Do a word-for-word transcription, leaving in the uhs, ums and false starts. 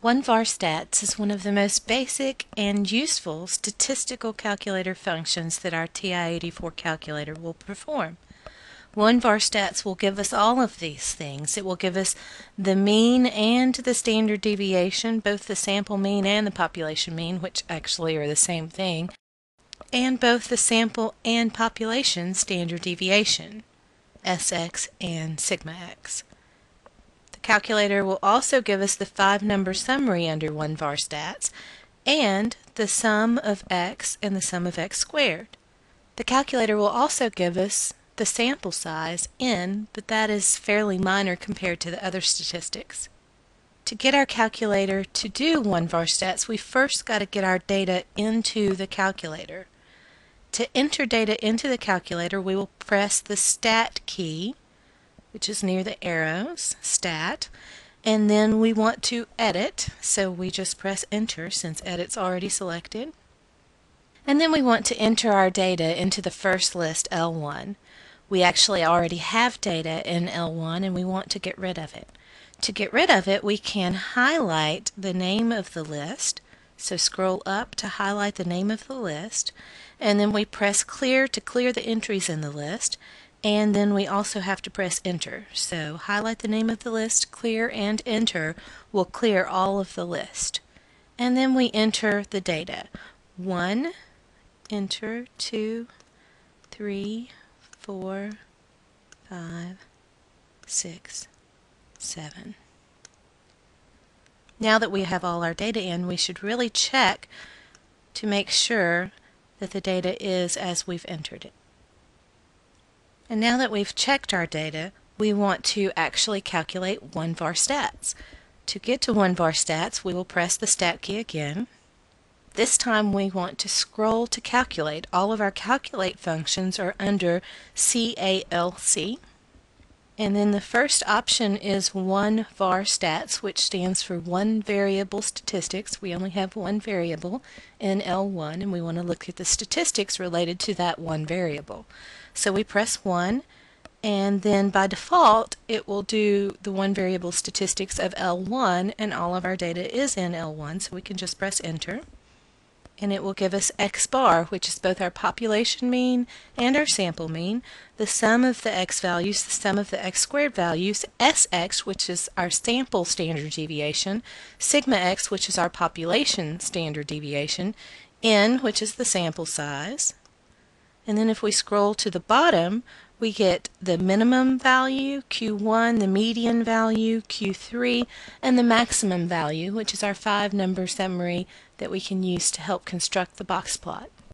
one var Stats is one of the most basic and useful statistical calculator functions that our T I eighty-four calculator will perform. one var Stats will give us all of these things. It will give us the mean and the standard deviation, both the sample mean and the population mean, which actually are the same thing, and both the sample and population standard deviation, S X and Sigma X. Calculator will also give us the five-number summary under one var Stats and the sum of x and the sum of x squared. The calculator will also give us the sample size n, but that is fairly minor compared to the other statistics. To get our calculator to do one var Stats, we first got to get our data into the calculator. To enter data into the calculator, we will press the STAT key, which is near the arrows, STAT, and then we want to edit, so we just press enter since edit's already selected. And then we want to enter our data into the first list, L one. We actually already have data in L one and we want to get rid of it. To get rid of it, we can highlight the name of the list, so scroll up to highlight the name of the list, and then we press clear to clear the entries in the list, and then we also have to press enter. So highlight the name of the list, clear, and enter will clear all of the list. And then we enter the data. one, enter, two, three, four, five, six, seven. Now that we have all our data in, we should really check to make sure that the data is as we've entered it. And now that we've checked our data, we want to actually calculate one var Stats. To get to one var Stats, we will press the STAT key again. This time we want to scroll to calculate. All of our calculate functions are under C A L C. And then the first option is one var Stats, which stands for one variable statistics. We only have one variable in L one, and we want to look at the statistics related to that one variable. So we press one, and then by default it will do the one variable statistics of L one, and all of our data is in L one, so we can just press enter, and it will give us x bar, which is both our population mean and our sample mean, the sum of the x values, the sum of the x squared values, Sx, which is our sample standard deviation, Sigma X, which is our population standard deviation, n, which is the sample size. And then if we scroll to the bottom, we get the minimum value, Q one, the median value, Q three, and the maximum value, which is our five-number summary that we can use to help construct the box plot.